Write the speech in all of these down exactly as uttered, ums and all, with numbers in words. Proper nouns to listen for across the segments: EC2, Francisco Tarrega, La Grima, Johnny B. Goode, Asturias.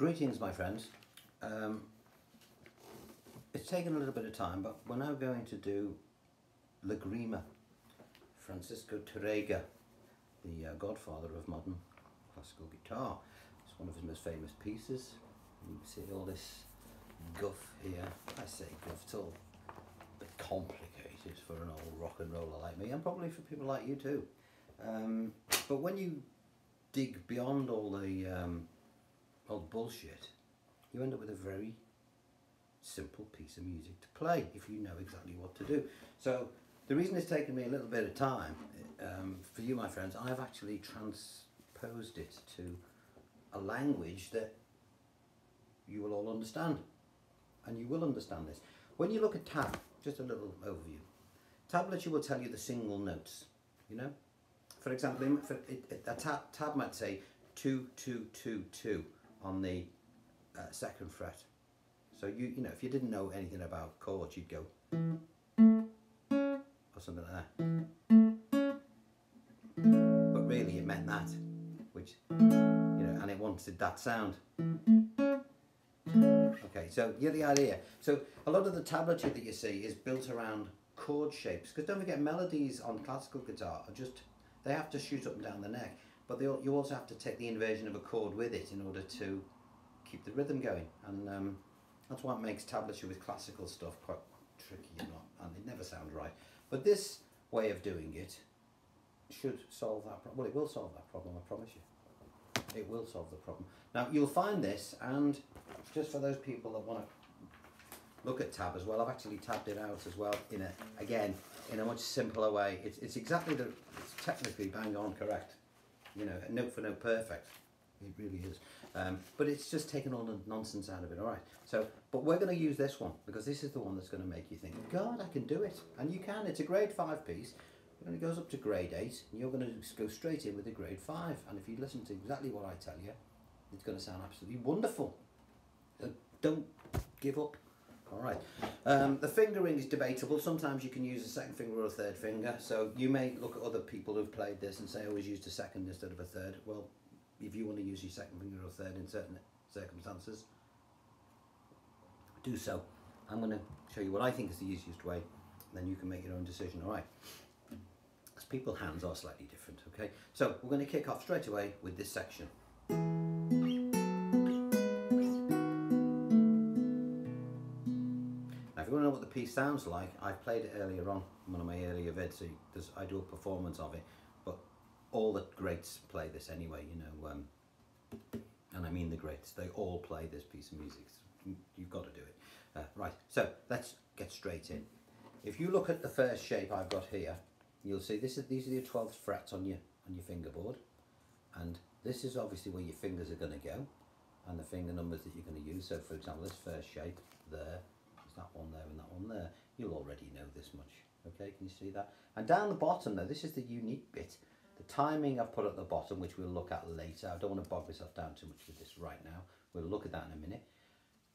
Greetings, my friends. Um, it's taken a little bit of time, but we're now going to do La Grima, Francisco Tarrega, the uh, godfather of modern classical guitar. It's one of his most famous pieces. You can see all this guff here. I say guff, it's all a bit complicated for an old rock and roller like me, and probably for people like you too. Um, but when you dig beyond all the um, old bullshit, you end up with a very simple piece of music to play if you know exactly what to do. So the reason it's taken me a little bit of time, um, for you my friends, I've actually transposed it to a language that you will all understand, and you will understand this. When you look at tab, just a little overview, tablature will tell you the single notes, you know. For example, for it, a tab, tab might say two, two, two, two on the uh, second fret. So you you know, if you didn't know anything about chords, you'd go or something like that. But really it meant that, which, you know, and it wanted that sound. Okay, so you get the idea. So a lot of the tablature that you see is built around chord shapes, because don't forget, melodies on classical guitar are just, they have to shoot up and down the neck, but they, you also have to take the inversion of a chord with it in order to keep the rhythm going. And um, that's why it makes tablature with classical stuff quite tricky and, not, and it never sounds right. But this way of doing it should solve that problem. Well, it will solve that problem, I promise you. It will solve the problem. Now, you'll find this, and just for those people that want to look at tab as well, I've actually tabbed it out as well, in a, again, in a much simpler way. It's, it's exactly the, it's technically bang on correct. You know, note for note perfect. It really is. Um, but it's just taken all the nonsense out of it, all right? So, but we're going to use this one, because this is the one that's going to make you think, God, I can do it. And you can. It's a grade five piece. And it goes up to grade eight, and you're going to go straight in with a grade five. And if you listen to exactly what I tell you, it's going to sound absolutely wonderful. So don't give up. All right. Um, the fingering is debatable. Sometimes you can use a second finger or a third finger. So you may look at other people who've played this and say, I always used a second instead of a third. Well, if you want to use your second finger or third in certain circumstances, do so. I'm going to show you what I think is the easiest way, and then you can make your own decision. All right. Because people's hands are slightly different. Okay. So we're going to kick off straight away with this section. Piece sounds like, I played it earlier on in one of my earlier vids, so because I do a performance of it, but all the greats play this anyway, you know, um, and I mean the greats, they all play this piece of music, so you've got to do it. Uh, right, so let's get straight in. If you look at the first shape I've got here, you'll see this is, these are your twelfth frets on your, on your fingerboard, and this is obviously where your fingers are going to go, and the finger numbers that you're going to use. So for example, this first shape there, that one there and that one there, you'll already know this much. Okay, can you see that? And down the bottom though, this is the unique bit, the timing I've put at the bottom, which we'll look at later. I don't want to bog myself down too much with this right now. We'll look at that in a minute.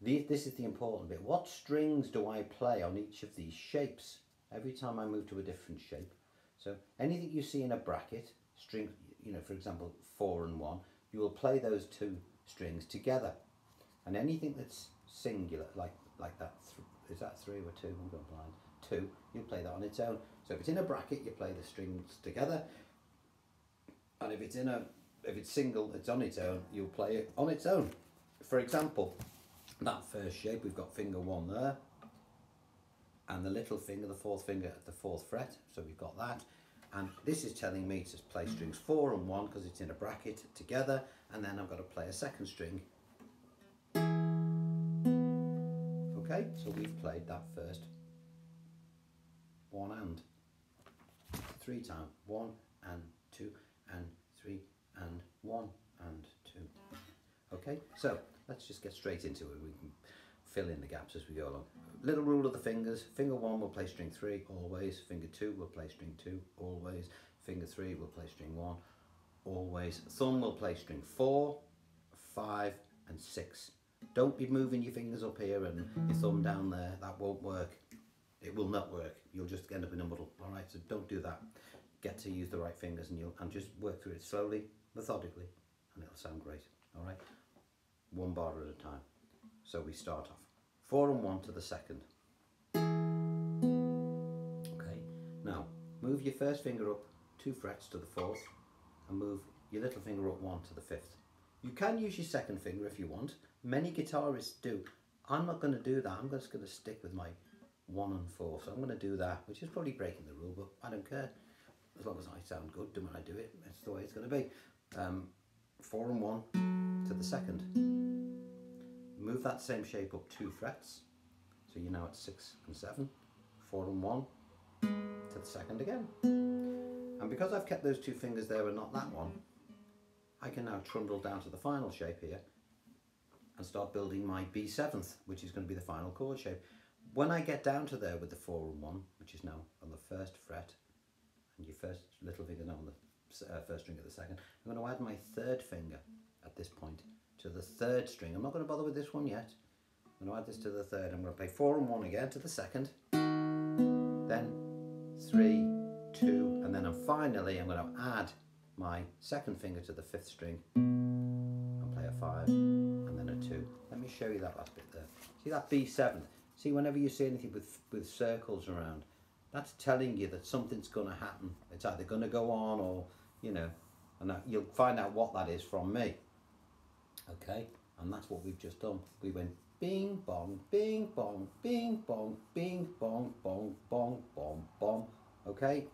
The, this is the important bit. What strings do I play on each of these shapes? Every time I move to a different shape. So anything you see in a bracket string, you know, for example four and one, you will play those two strings together. And anything that's singular, like like that, th is that three or two? I'm going blind. Two, you play that on its own. So if it's in a bracket, you play the strings together, and if it's in a, if it's single, it's on its own, you'll play it on its own. For example, that first shape, we've got finger one there, and the little finger, the fourth finger at the fourth fret, so we've got that, and this is telling me to play strings four and one, because it's in a bracket together, and then I've got to play a second string. Okay, so we've played that first one and three times. One and two and three and one and two. Okay, so let's just get straight into it. We can fill in the gaps as we go along. Little rule of the fingers. Finger one will play string three always. Finger two will play string two always. Finger three will play string one always. Thumb will play string four, five and six. Don't be moving your fingers up here and your thumb down there. That won't work. It will not work. You'll just end up in a muddle. All right, so don't do that. Get to use the right fingers, and you'll and just work through it slowly, methodically, and it'll sound great. All right. one bar at a time. So we start off four and one to the second. Okay, now move your first finger up two frets to the fourth and move your little finger up one to the fifth. You can use your second finger if you want. Many guitarists do. I'm not going to do that. I'm just going to stick with my one and four. So I'm going to do that, which is probably breaking the rule, but I don't care. As long as I sound good when I do it, that's the way it's going to be. Um, four and one to the second. Move that same shape up two frets. So you're now at six and seven. Four and one to the second again. And because I've kept those two fingers there and not that one, I can now trundle down to the final shape here and start building my B seventh, which is going to be the final chord shape. When I get down to there with the four and one, which is now on the first fret, and your first little finger now on the uh, first string of the second, I'm going to add my third finger at this point to the third string. I'm not going to bother with this one yet. I'm going to add this to the third. I'm going to play four and one again to the second, then three, two, and then I'm finally I'm going to add my second finger to the fifth string and play a five and then a two. Let me show you that last bit there. See that B seven? See, whenever you see anything with, with circles around, that's telling you that something's going to happen. It's either going to go on or, you know, and that, you'll find out what that is from me. Okay, and that's what we've just done. We went bing, bong, bing, bong, bing, bong, bing, bong, bong, bong, bong, bong. Okay?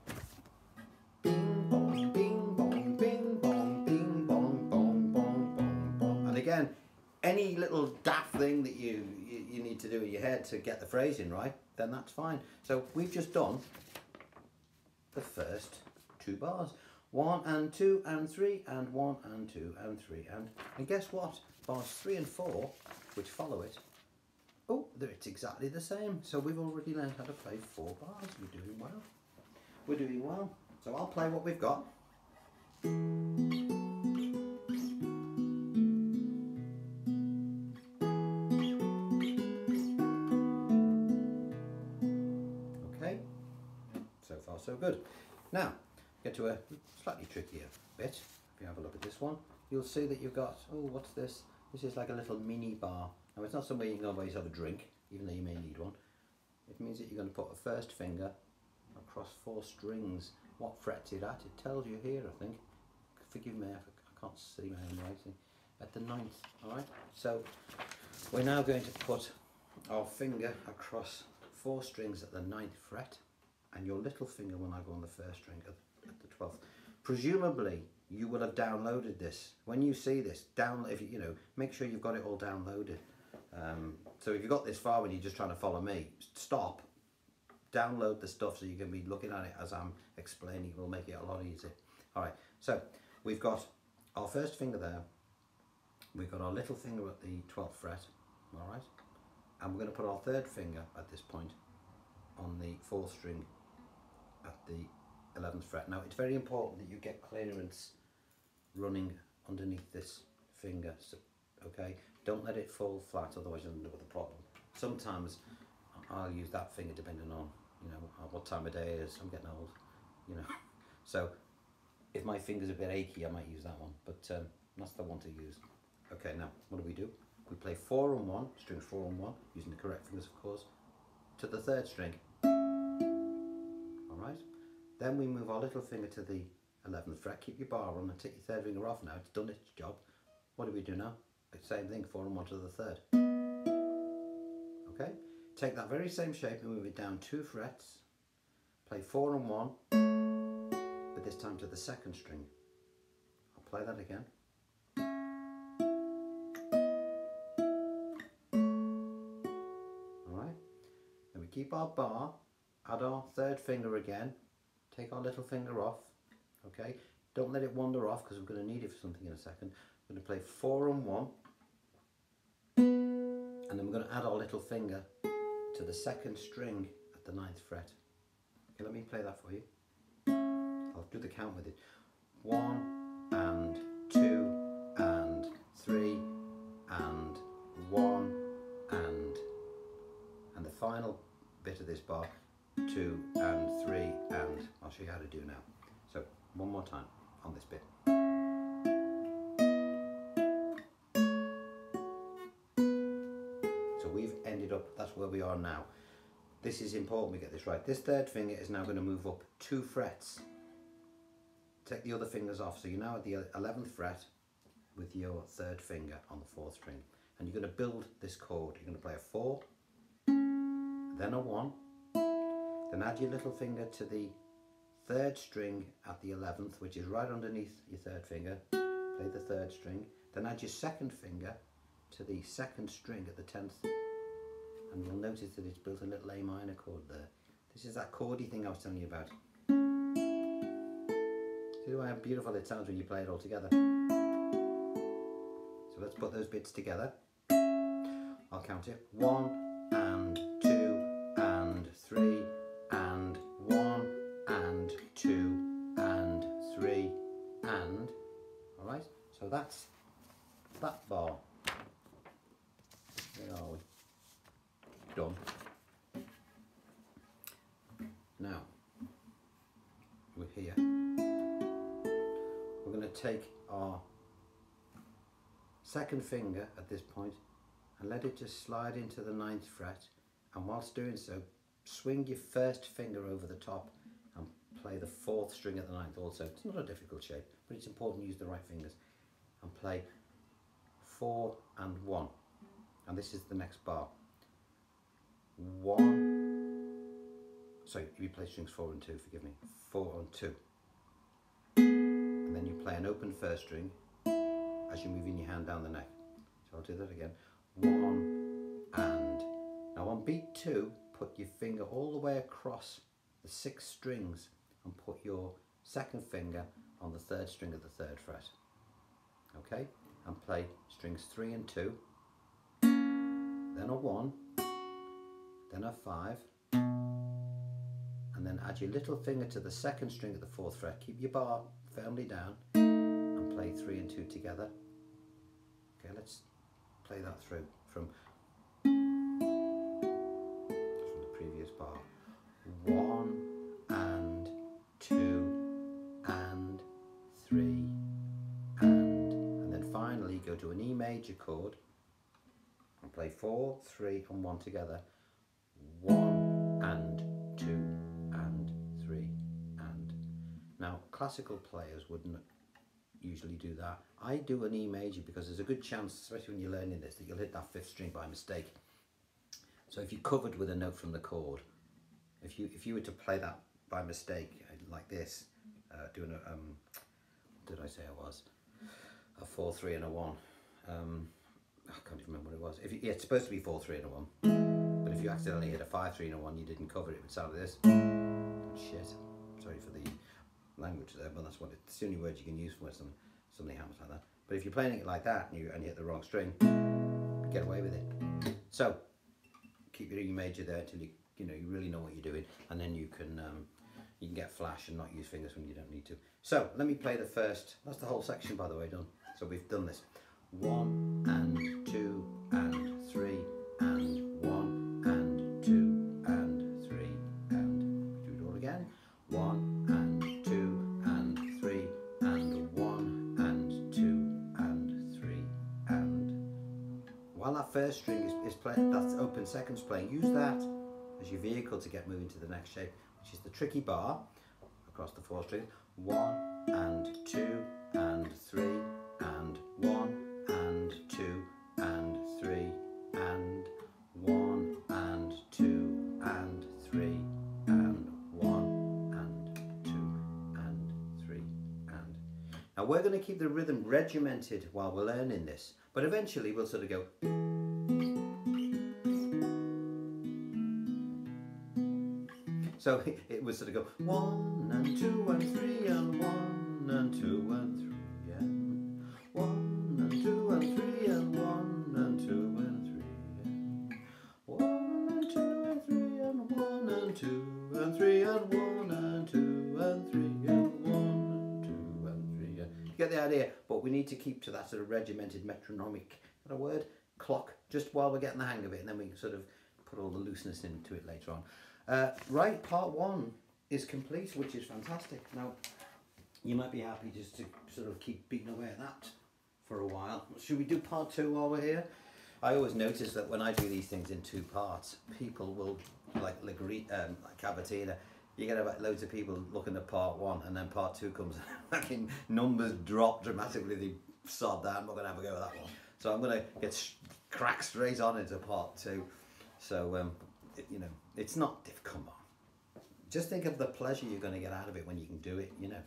Bing, bong, bing, bong, bing, bong, bing, bong, bong, bong, bong, bong. And again, any little daft thing that you, you, you need to do in your head to get the phrasing right, then that's fine. So we've just done the first two bars. One and two and three and one and two and three and... And guess what? Bars three and four, which follow it, oh, it's exactly the same. So we've already learned how to play four bars. We're doing well. We're doing well. So I'll play what we've got. Okay, so far so good. Now, get to a slightly trickier bit. If you have a look at this one, you'll see that you've got, oh, what's this? This is like a little mini bar. Now, it's not somewhere you can go by yourself a drink, even though you may need one. It means that you're going to put a first finger across four strings. What fret's it at? It tells you here, I think. Forgive me, I can't see my own writing. At the ninth, all right? So we're now going to put our finger across four strings at the ninth fret, and your little finger will now go on the first string at the twelfth. Presumably, you will have downloaded this. When you see this, down, if you, you know, make sure you've got it all downloaded. Um, so if you got this far when you're just trying to follow me, stop. Download the stuff so you can be looking at it as I'm explaining. It will make it a lot easier. All right, so we've got our first finger there. We've got our little finger at the twelfth fret, all right? And we're going to put our third finger at this point on the fourth string at the eleventh fret. Now, it's very important that you get clearance running underneath this finger, so, okay? Don't let it fall flat, otherwise you'll end up with a problem. Sometimes I'll use that finger depending on, you know, what time of day it is. I'm getting old, you know. So if my finger's a bit achy, I might use that one, but um, that's the one to use. Okay, now, what do we do? We play four and one, string four and one, using the correct fingers, of course, to the third string. All right? Then we move our little finger to the eleventh fret. Keep your bar on and take your third finger off now. It's done its job. What do we do now? Same thing, four and one to the third. Okay? Take that very same shape and move it down two frets. Play four and one, but this time to the second string. I'll play that again. All right. Then we keep our bar, add our third finger again, take our little finger off. Okay. Don't let it wander off because we're going to need it for something in a second. We're going to play four and one, and then we're going to add our little finger to the second string at the ninth fret. Okay, let me play that for you. I'll do the count with it. One and two and three and one and, and the final bit of this bar, two and three and. I'll show you how to do now. So one more time on this bit. where we are now. This is important we get this right. This third finger is now going to move up two frets. Take the other fingers off. So you're now at the eleventh fret with your third finger on the fourth string. And you're going to build this chord. You're going to play a four, then a one, then add your little finger to the third string at the eleventh, which is right underneath your third finger. Play the third string, then add your second finger to the second string at the tenth, and you'll notice that it's built a little A minor chord there. This is that chordy thing I was telling you about. See how beautiful it sounds when you play it all together? So let's put those bits together. I'll count it. One and two and three and one and two and three and... Alright, so that's that bar. Where are we? Done. Now, we're here. We're going to take our second finger at this point and let it just slide into the ninth fret, and whilst doing so, swing your first finger over the top and play the fourth string at the ninth also. It's not a difficult shape, but it's important to use the right fingers, and play four and one. And this is the next bar. One, so you play strings four and two, forgive me, four and two. And then you play an open first string as you're moving your hand down the neck. So I'll do that again. One and. Now on beat two, put your finger all the way across the six strings and put your second finger on the third string of the third fret. Okay? And play strings three and two, then a one, then a five, and then add your little finger to the second string of the fourth fret. Keep your bar firmly down and play three and two together. Okay, let's play that through from, from the previous bar. One and two and three and, and then finally go to an E major chord and play four, three and one together. One and two and three and. Now classical players wouldn't usually do that. I do an E major because there's a good chance, especially when you're learning this, that you'll hit that fifth string by mistake. So if you covered with a note from the chord, if you if you were to play that by mistake like this, uh, doing a um, what did I say it was? A four, three and a one. Um, I can't even remember what it was. If you, yeah, it's supposed to be four, three and a one. But if you accidentally hit a five, three and a one, you didn't cover it, it would sound like this. Shit. Sorry for the language there, but that's what it, it's the only word you can use for when something, something happens like that. But if you're playing it like that and you, and you hit the wrong string, get away with it. So keep your E major there until you you know you really know what you're doing, and then you can um, you can get flash and not use fingers when you don't need to. So let me play the first. That's the whole section, by the way, done. So we've done this. One and two and three and one. One and two and three and one and two and three and. While that first string is, is playing, that's open second's playing, use that as your vehicle to get moving to the next shape, which is the tricky bar across the four strings. One and two and three and one and two and three and one and two and three. Now we're going to keep the rhythm regimented while we're learning this, but eventually we'll sort of go. So it will sort of go one and two and three and one and two and three and one and two and three and one and two and three and one and two and three and one and two and three and one and two and three and get the idea, but we need to keep to that sort of regimented metronomic, is that a word? Clock, just while we're getting the hang of it, and then we can sort of put all the looseness into it later on. Uh, right, part one is complete, which is fantastic. Now, you might be happy just to sort of keep beating away at that for a while. Should we do part two while we're here? I always notice that when I do these things in two parts, people will, like La Grima, um, like Cavatina, you get about loads of people looking at part one, and then part two comes, fucking numbers drop dramatically, they sod that, I'm not going to have a go at that one. So I'm going to get cracked straight on into part two. So, um, it, you know, it's not, diff come on. Just think of the pleasure you're going to get out of it when you can do it, you know.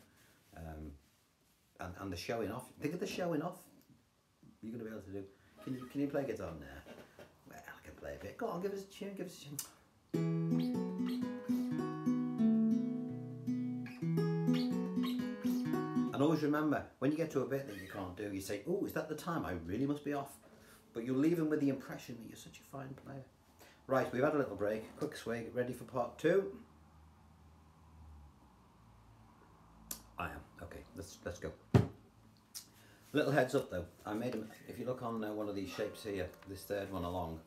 Um, and, and the showing off. Think of the showing off you're going to be able to do. Can you, can you play guitar now? Well, I can play a bit. Go on, give us a tune, give us a tune. And always remember, when you get to a bit that you can't do, you say, oh, is that the time? I really must be off. But you'll leave them with the impression that you're such a fine player. Right, we've had a little break. Quick swig, ready for part two? I am. Okay, let's, let's go. Little heads up though, I made them, if you look on uh, one of these shapes here, this third one along,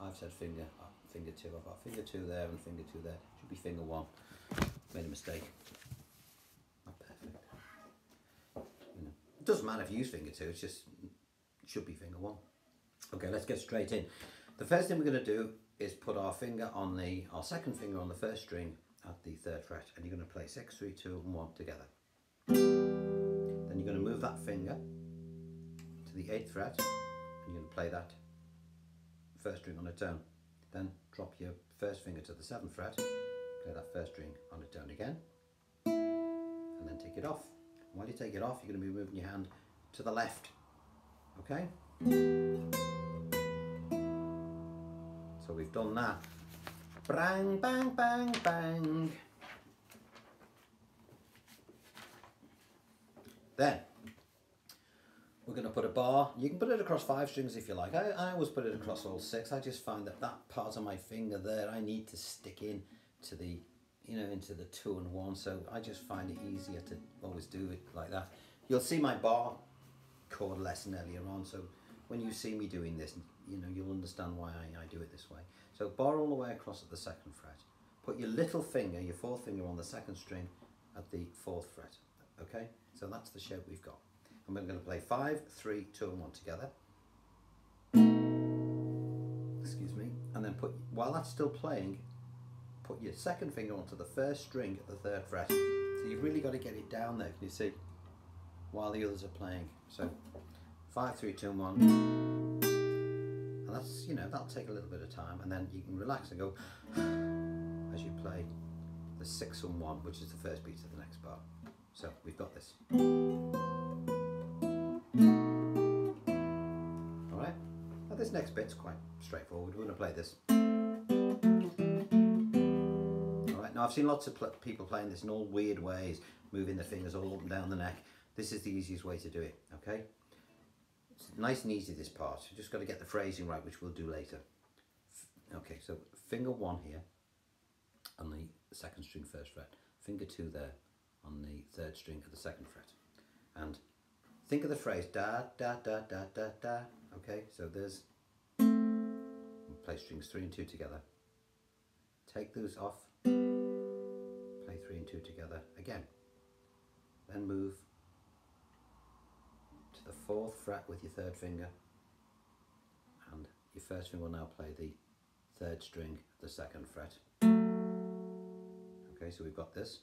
I've said finger, oh, finger two, I've got finger two there and finger two there, should be finger one. Made a mistake. Doesn't matter if you use finger two, it's just should be finger one. Okay, let's get straight in. The first thing we're going to do is put our finger on the our second finger on the first string at the third fret, and you're going to play six, three, two, and one together. Then you're going to move that finger to the eighth fret, and you're going to play that first string on a tone. Then drop your first finger to the seventh fret, play that first string on a tone again, and then take it off. While you take it off, you're going to be moving your hand to the left, okay? So we've done that. Bang, bang, bang, bang. Then, we're going to put a bar. You can put it across five strings if you like. I, I always put it across all six. I just find that that part of my finger there, I need to stick in to the you know, into the two and one, so I just find it easier to always do it like that. You'll see my bar chord lesson earlier on, so when you see me doing this, you know, you'll understand why I, I do it this way. So bar all the way across at the second fret. Put your little finger, your fourth finger on the second string at the fourth fret, okay? So that's the shape we've got. And we're gonna play five, three, two, and one together. Excuse me. And then put, while that's still playing, put your second finger onto the first string at the third fret. So you've really got to get it down there, can you see? While the others are playing. So five, three, two, and one. And that's, you know, that'll take a little bit of time, and then you can relax and go as you play the six and one, which is the first beat of the next bar. So we've got this. Alright, now this next bit's quite straightforward. We're going to play this. Now I've seen lots of pl people playing this in all weird ways, moving their fingers all up and down the neck. This is the easiest way to do it, okay? It's nice and easy, this part. You've just got to get the phrasing right, which we'll do later. F okay, so finger one here on the second string first fret. Finger two there on the third string of the second fret. And think of the phrase da, da, da, da, da, da. Okay, so there's, we'll play strings three and two together. Take those off. Play three and two together again, then move to the fourth fret with your third finger, and your first finger will now play the third string, the second fret. Okay, so we've got this.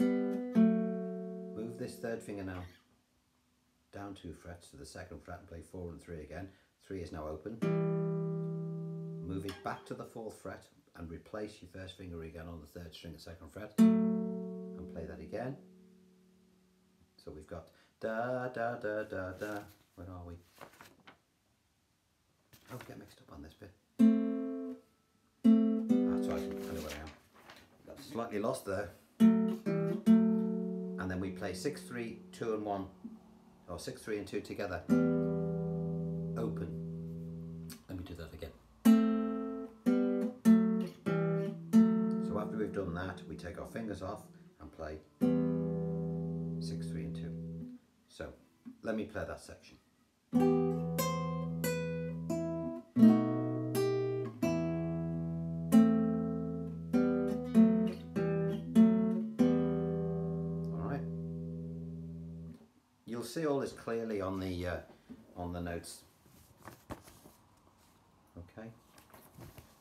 Move this third finger now down two frets to the second fret and play four and three again. Three is now open. Move it back to the fourth fret and replace your first finger again on the third string, the second fret, and play that again. So we've got da da da da da. Where are we? I'll get mixed up on this bit. That's right, I know where I am. Got slightly lost there. And then we play six, three, two, and one, or six, three, and two together. Open. Let me do that again. We've done that, we take our fingers off and play six, three, and two. So let me play that section. All right. You'll see all this clearly on the uh, on the notes Okay.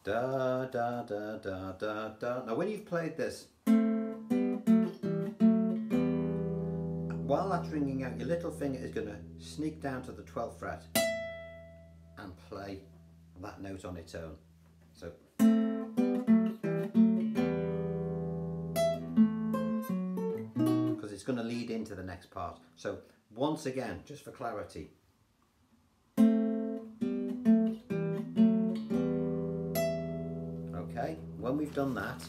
Da da da da da da. Now when you've played this, while that's ringing out, your little finger is going to sneak down to the twelfth fret and play that note on its own. So because it's going to lead into the next part. So once again, just for clarity, okay, when we've done that,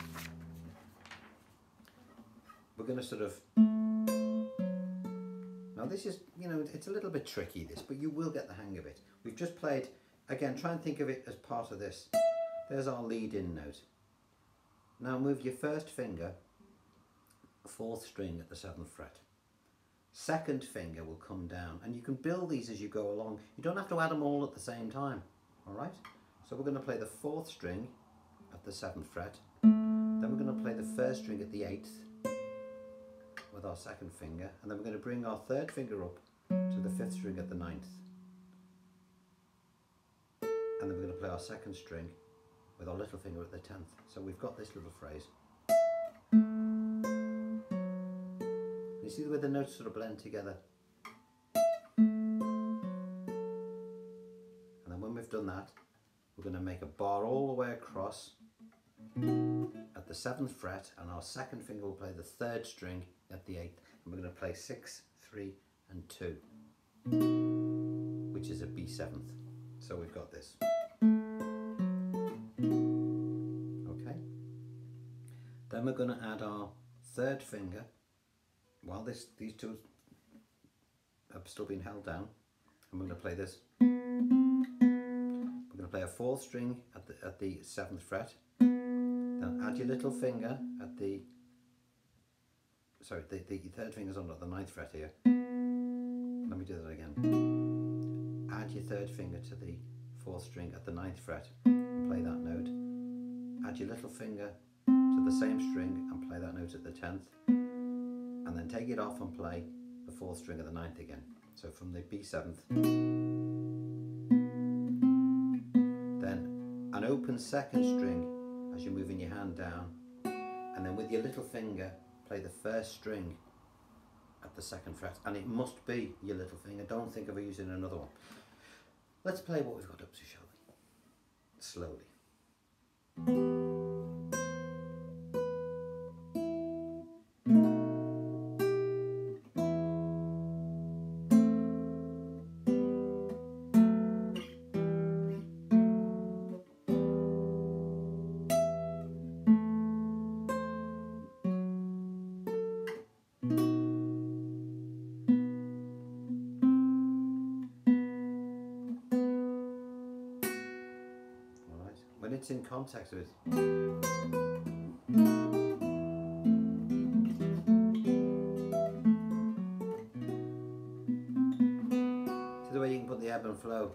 we're going to sort of, now this is, you know, it's a little bit tricky this, but you will get the hang of it. We've just played, again, try and think of it as part of this. There's our lead-in note. Now move your first finger, fourth string at the seventh fret. Second finger will come down, and you can build these as you go along. You don't have to add them all at the same time, all right? So we're going to play the fourth string at the seventh fret. Then we're going to play the first string at the eighth with our second finger, and then we're going to bring our third finger up to the fifth string at the ninth, and then we're going to play our second string with our little finger at the tenth. So we've got this little phrase. You see the way the notes sort of blend together, and then when we've done that, we're going to make a bar all the way across at the seventh fret, and our second finger will play the third string at the eighth, and we're going to play six, three and two, which is a B seventh. So we've got this. Okay. Then we're going to add our third finger, while this, these two have still been held down, and we're going to play this. We're going to play a fourth string at the, at the seventh fret, then add your little finger at the Sorry, the, the third finger's on the ninth fret here. Let me do that again. Add your third finger to the fourth string at the ninth fret and play that note. Add your little finger to the same string and play that note at the tenth. And then take it off and play the fourth string at the ninth again. So from the B seventh. Then an open second string as you're moving your hand down. And then with your little finger, play the first string at the second fret, and it must be your little finger. Don't think of using another one. Let's play what we've got up to, shall we? Slowly. It's in context with, so the way you can put the ebb and flow.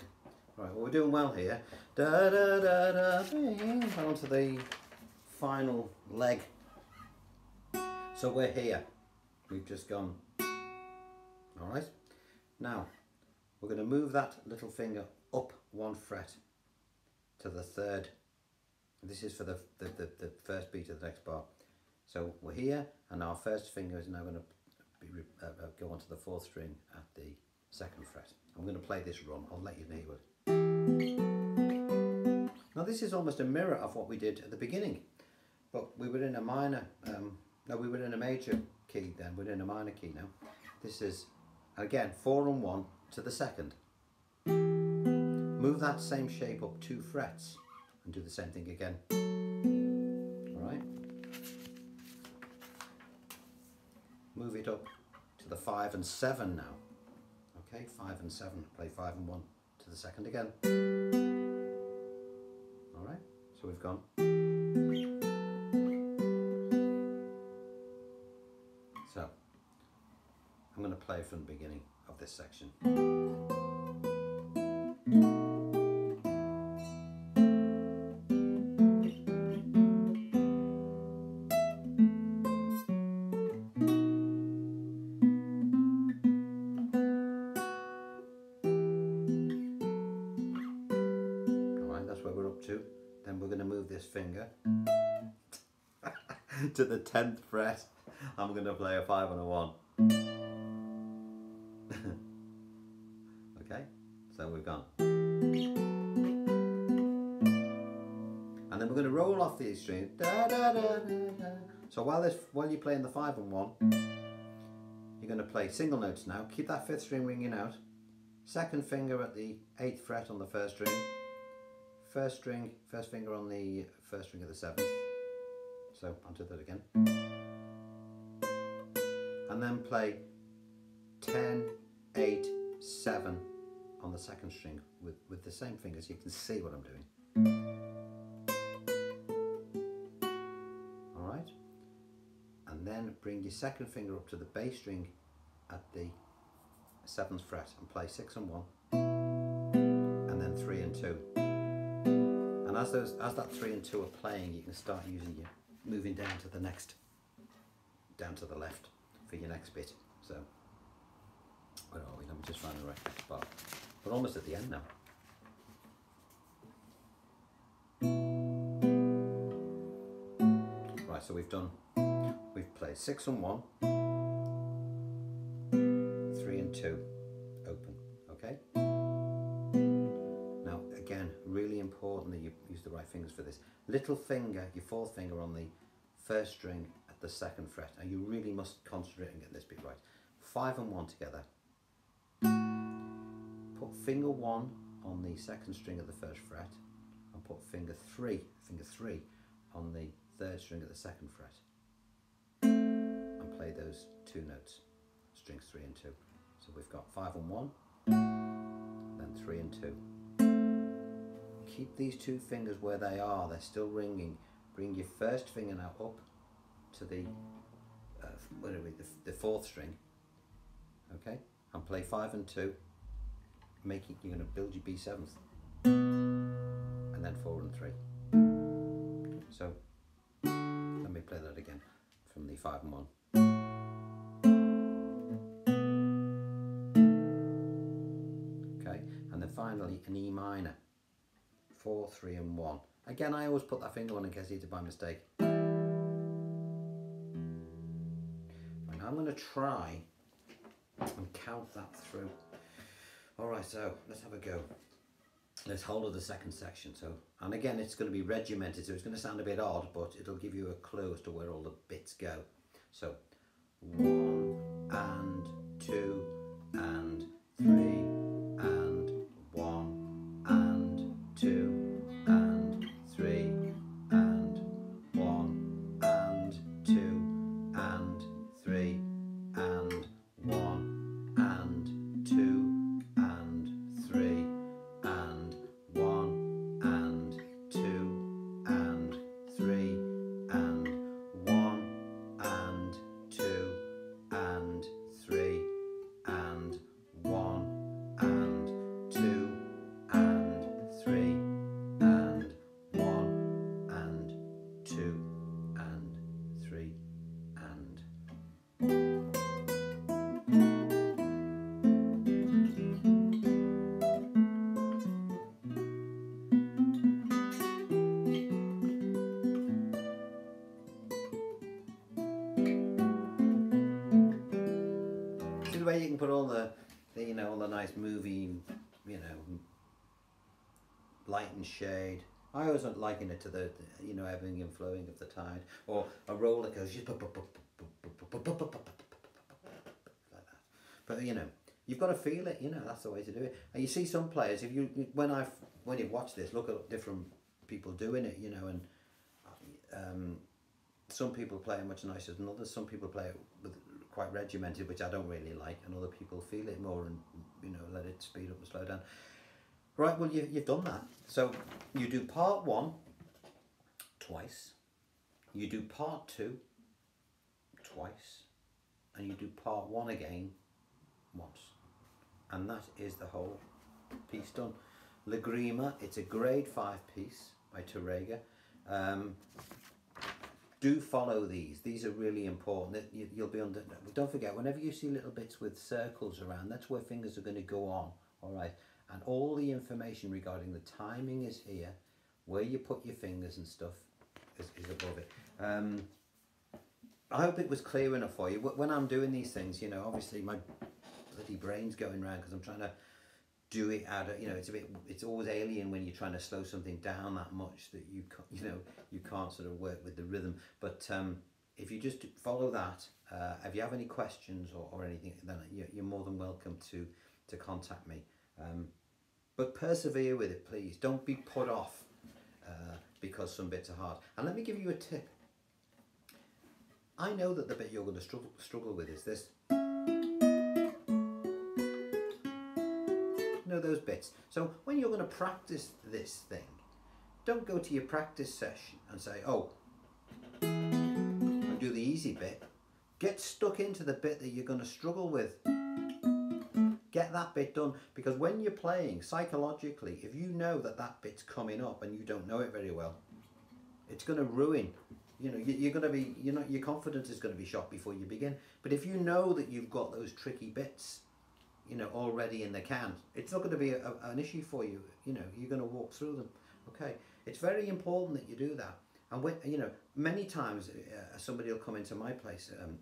Right, well, we're doing well here. Da da da da. On to the final leg. So we're here. We've just gone. All right. Now we're going to move that little finger up one fret to the third. This is for the, the, the, the first beat of the next bar. So we're here, and our first finger is now going to be, uh, go on to the fourth string at the second fret. I'm going to play this run. I'll let you hear it. Now this is almost a mirror of what we did at the beginning, but we were in a minor, um, no we were in a major key then, we're in a minor key now. This is, again, four and one to the second. Move that same shape up two frets and do the same thing again. All right. Move it up to the five and seven now. Okay, five and seven. Play five and one to the second again. All right. So we've gone. So I'm going to play from the beginning of this section. Where we're we're going to move this finger to the tenth fret. I'm going to play a five and a one. Okay, so we've gone. And then we're going to roll off these strings. Da, da, da, da, da. So while this, while you're playing the five and one, you're going to play single notes now. Keep that fifth string ringing out. Second finger at the eighth fret on the first string. First string, first finger on the first string of the seventh. So onto that again. And then play ten, eight, seven on the second string with, with the same fingers. You can see what I'm doing. Alright. And then bring your second finger up to the bass string at the seventh fret and play six and one. And then three and two. And as those, as that three and two are playing, you can start using your moving down to the next, down to the left for your next bit. So, where are we? Let me just find the right spot. We're almost at the end now. Right, so we've done, we've played six and one, three and two, open, okay? Now, again, really important that you use the right fingers for this. Little finger, your fourth finger on the first string at the second fret, and you really must concentrate and get this bit right. Five and one together. Put finger one on the second string of the first fret, and put finger three, finger three, on the third string of the second fret, and play those two notes, strings three and two. So we've got five and one, then three and two. Keep these two fingers where they are, they're still ringing. Bring your first finger now up to the, uh, what are we, the, the fourth string, okay? And play five and two, making, you're going to build your B seventh, and then four and three. So, let me play that again, from the five and one. Okay, and then finally an E minor. Four, three, and one. Again, I always put that finger on in case I did by mistake. Right, now I'm going to try and count that through. All right, so let's have a go. Let's hold of the second section. So, and again, it's going to be regimented, so it's going to sound a bit odd, but it'll give you a clue as to where all the bits go. So, one and two and three and one. Two and three and one and two and three and one and two and three and one and two and three and one and two and three and one and two. Where you can put all the, the, you know, all the nice movie, you know, light and shade. I always liken it to the, the you know, ebbing and flowing of the tide, or a roller goes like that. But you know, you've got to feel it. You know, that's the way to do it. And you see some players. If you when I when you watch this, look at different people doing it. You know, and um, some people play it much nicer than others. Some people play it with quite regimented, which I don't really like, and other people feel it more and, you know, let it speed up and slow down. Right, well, you, you've done that. So you do part one twice, you do part two twice, and you do part one again once. And that is the whole piece done. La Grima, it's a grade five piece by Tarrega. Um, Do follow these. These are really important. You, you'll be under. Don't forget, whenever you see little bits with circles around, that's where fingers are going to go on. All right. And all the information regarding the timing is here. where you put your fingers and stuff is, is above it. Um, I hope it was clear enough for you. When I'm doing these things, you know, obviously my bloody brain's going round because I'm trying to do it out of, you know, it's a bit, it's always alien when you're trying to slow something down that much that you, you know, you can't sort of work with the rhythm. But um, if you just follow that, uh, if you have any questions or, or anything, then you're more than welcome to, to contact me. Um, but persevere with it, please. Don't be put off uh, because some bits are hard. And let me give you a tip. I know that the bit you're going to struggle, struggle with is this. You know those bits. So when you're going to practice this thing, don't go to your practice session and say, oh, I'll do the easy bit. Get stuck into the bit that you're going to struggle with. Get that bit done, because when you're playing, psychologically, if you know that that bit's coming up and you don't know it very well, it's going to ruin. You know, you're going to be, you know, your confidence is going to be shot before you begin. But if you know that you've got those tricky bits, you know, already in the can, it's not going to be a, an issue for you. You know, you're going to walk through them. Okay, it's very important that you do that. And when, you know, many times uh, somebody will come into my place, um,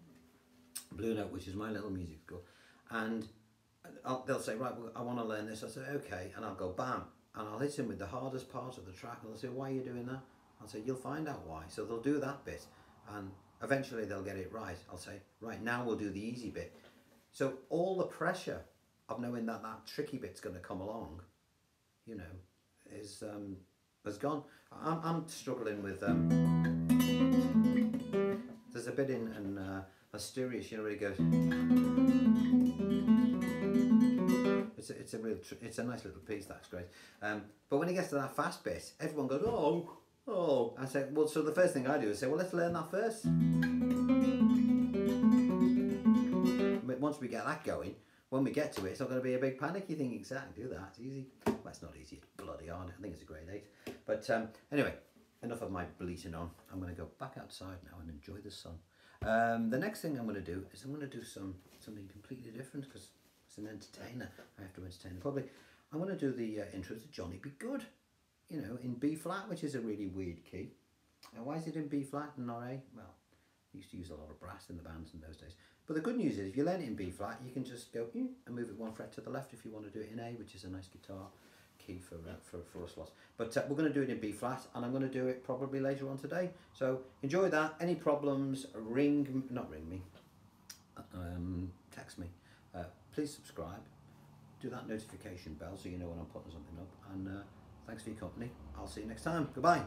Blue Note, which is my little music school, and I'll, they'll say, right, well, I want to learn this. I say, okay, and I'll go bam, and I'll hit him with the hardest part of the track, and they'll say, why are you doing that? I'll say, you'll find out why. So they'll do that bit, and eventually they'll get it right. I'll say, right, now we'll do the easy bit. So all the pressure of knowing that that tricky bit's going to come along, you know, is um, is gone. I'm, I'm struggling with, um, there's a bit in, in uh, Asturias, you know, where it goes. It's a, it's a real, tr it's a nice little piece, that's great. Um, but when it gets to that fast bit, everyone goes, oh, oh. I say, well, so the first thing I do is say, well, let's learn that first. But once we get that going, when we get to it, it's not going to be a big panicky thing. Exactly, do that, it's easy. Well, it's not easy, it's bloody hard. I think it's a grade eight. But um, anyway, enough of my bleating on. I'm going to go back outside now and enjoy the sun. Um, the next thing I'm going to do is I'm going to do some something completely different, because as an entertainer, I have to entertain the public. I want to do the uh, intro to Johnny B. Goode, you know, in B flat, which is a really weird key. Now, why is it in B flat and not A? Well, I used to use a lot of brass in the bands in those days. But the good news is, if you learn it in B flat, you can just go mm, and move it one fret to the left if you want to do it in A, which is a nice guitar key for uh, for for us lots. But uh, we're going to do it in B flat, and I'm going to do it probably later on today. So enjoy that. Any problems? Ring, not ring me. Um, text me. Uh, please subscribe, do that notification bell so you know when I'm putting something up, and uh, thanks for your company. I'll see you next time. Goodbye.